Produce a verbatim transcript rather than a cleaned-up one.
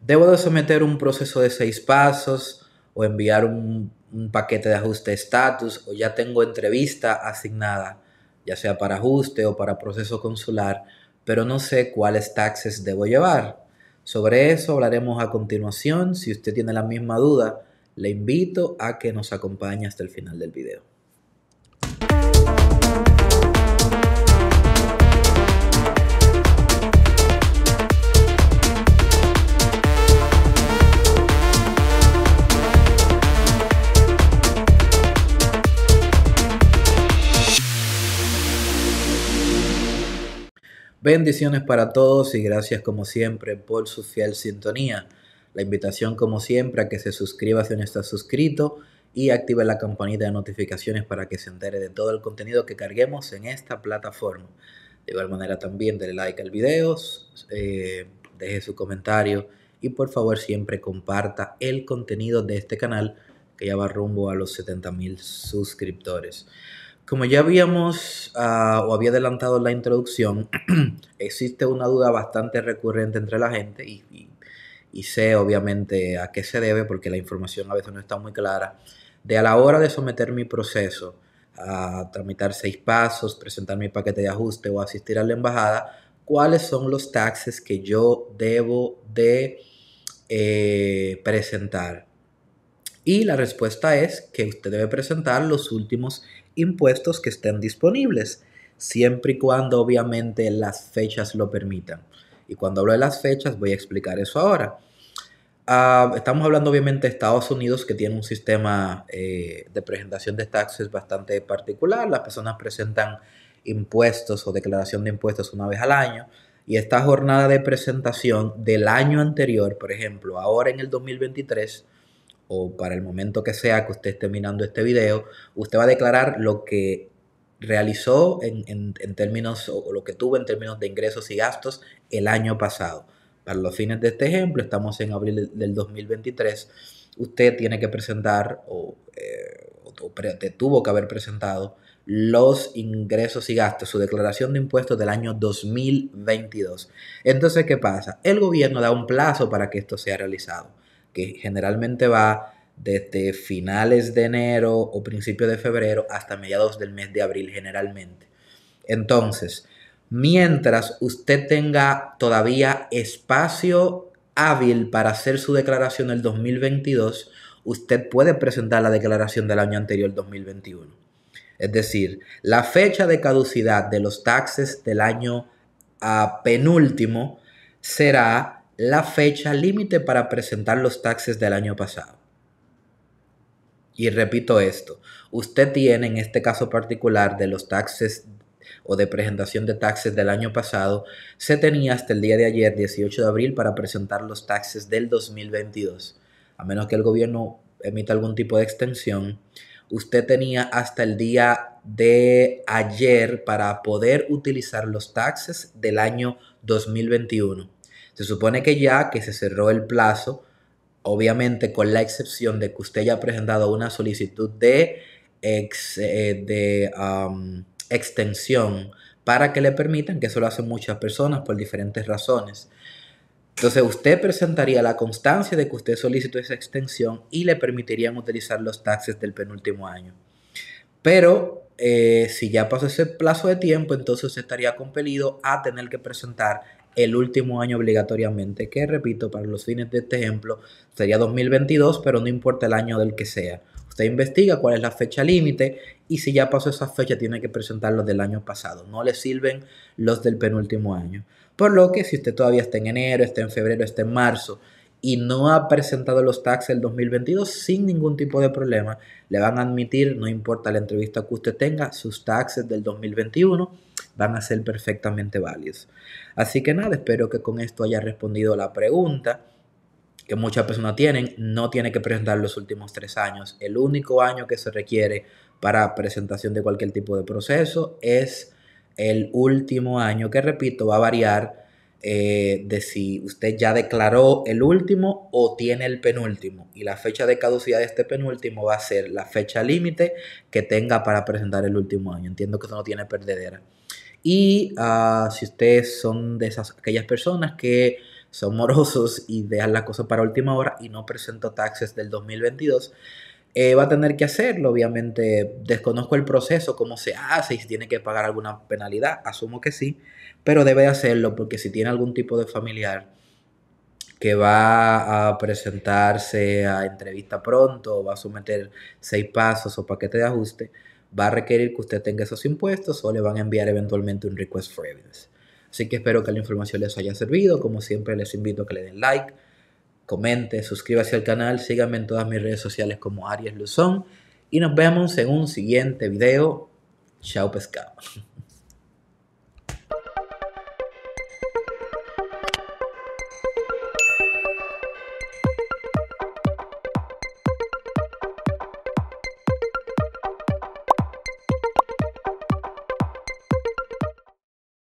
¿Debo de someter un proceso de seis pasos o enviar un, un paquete de ajuste de estatus, o ya tengo entrevista asignada, ya sea para ajuste o para proceso consular, pero no sé cuáles taxes debo llevar? Sobre eso hablaremos a continuación. Si usted tiene la misma duda, le invito a que nos acompañe hasta el final del video. Bendiciones para todos y gracias como siempre por su fiel sintonía. La invitación como siempre a que se suscriba si no está suscrito y active la campanita de notificaciones para que se entere de todo el contenido que carguemos en esta plataforma. De igual manera también dele like al video, eh, deje su comentario y por favor siempre comparta el contenido de este canal que ya va rumbo a los setenta mil suscriptores. Como ya habíamos uh, o había adelantado en la introducción, existe una duda bastante recurrente entre la gente y, y, y sé obviamente a qué se debe, porque la información a veces no está muy clara, de a la hora de someter mi proceso a tramitar seis pasos, presentar mi paquete de ajuste o asistir a la embajada, ¿cuáles son los taxes que yo debo de eh, presentar? Y la respuesta es que usted debe presentar los últimos impuestos que estén disponibles, siempre y cuando obviamente las fechas lo permitan. Y cuando hablo de las fechas voy a explicar eso ahora. Uh, estamos hablando obviamente de Estados Unidos, que tiene un sistema eh, de presentación de taxes bastante particular. Las personas presentan impuestos o declaración de impuestos una vez al año, y esta jornada de presentación del año anterior, por ejemplo, ahora en el dos mil veintitrés, o para el momento que sea que usted esté mirando este video, usted va a declarar lo que realizó en, en, en términos, o lo que tuvo en términos de ingresos y gastos el año pasado. Para los fines de este ejemplo, estamos en abril del dos mil veintitrés, usted tiene que presentar, o, eh, o te tuvo que haber presentado, los ingresos y gastos, su declaración de impuestos del año dos mil veintidós. Entonces, ¿qué pasa? El gobierno da un plazo para que esto sea realizado, que generalmente va desde finales de enero o principios de febrero hasta mediados del mes de abril generalmente. Entonces, mientras usted tenga todavía espacio hábil para hacer su declaración del dos mil veintidós, usted puede presentar la declaración del año anterior, dos mil veintiuno. Es decir, la fecha de caducidad de los taxes del año uh, penúltimo será la fecha límite para presentar los taxes del año pasado. Y repito esto, usted tiene en este caso particular de los taxes o de presentación de taxes del año pasado, se tenía hasta el día de ayer, dieciocho de abril, para presentar los taxes del dos mil veintidós. A menos que el gobierno emita algún tipo de extensión, usted tenía hasta el día de ayer para poder utilizar los taxes del año dos mil veintiuno. Se supone que ya que se cerró el plazo, obviamente con la excepción de que usted haya presentado una solicitud de, ex, eh, de um, extensión para que le permitan, que eso lo hacen muchas personas por diferentes razones. Entonces usted presentaría la constancia de que usted solicitó esa extensión y le permitirían utilizar los taxes del penúltimo año. Pero eh, si ya pasó ese plazo de tiempo, entonces usted estaría compelido a tener que presentar el último año obligatoriamente, que repito, para los fines de este ejemplo sería dos mil veintidós, pero no importa el año del que sea. Usted investiga cuál es la fecha límite y si ya pasó esa fecha tiene que presentar los del año pasado. No le sirven los del penúltimo año. Por lo que si usted todavía está en enero, está en febrero, está en marzo y no ha presentado los taxes del dos mil veintidós, sin ningún tipo de problema, le van a admitir, no importa la entrevista que usted tenga, sus taxes del dos mil veintiuno van a ser perfectamente válidos. Así que nada, espero que con esto haya respondido la pregunta que muchas personas tienen. No tiene que presentar los últimos tres años. El único año que se requiere para presentación de cualquier tipo de proceso es el último año, que repito, va a variar eh, de si usted ya declaró el último o tiene el penúltimo. Y la fecha de caducidad de este penúltimo va a ser la fecha límite que tenga para presentar el último año. Entiendo que eso no tiene perdedera. Y uh, si ustedes son de esas aquellas personas que son morosos y dejan la cosa para última hora y no presentó taxes del dos mil veintidós, eh, va a tener que hacerlo. Obviamente desconozco el proceso, cómo se hace y si tiene que pagar alguna penalidad, asumo que sí, pero debe hacerlo porque si tiene algún tipo de familiar que va a presentarse a entrevista pronto, va a someter seis pasos o paquete de ajuste, va a requerir que usted tenga esos impuestos o le van a enviar eventualmente un request for evidence. Así que espero que la información les haya servido. Como siempre, les invito a que le den like, comente, suscríbase al canal, síganme en todas mis redes sociales como Aries Luzon y nos vemos en un siguiente video. Chao pescado.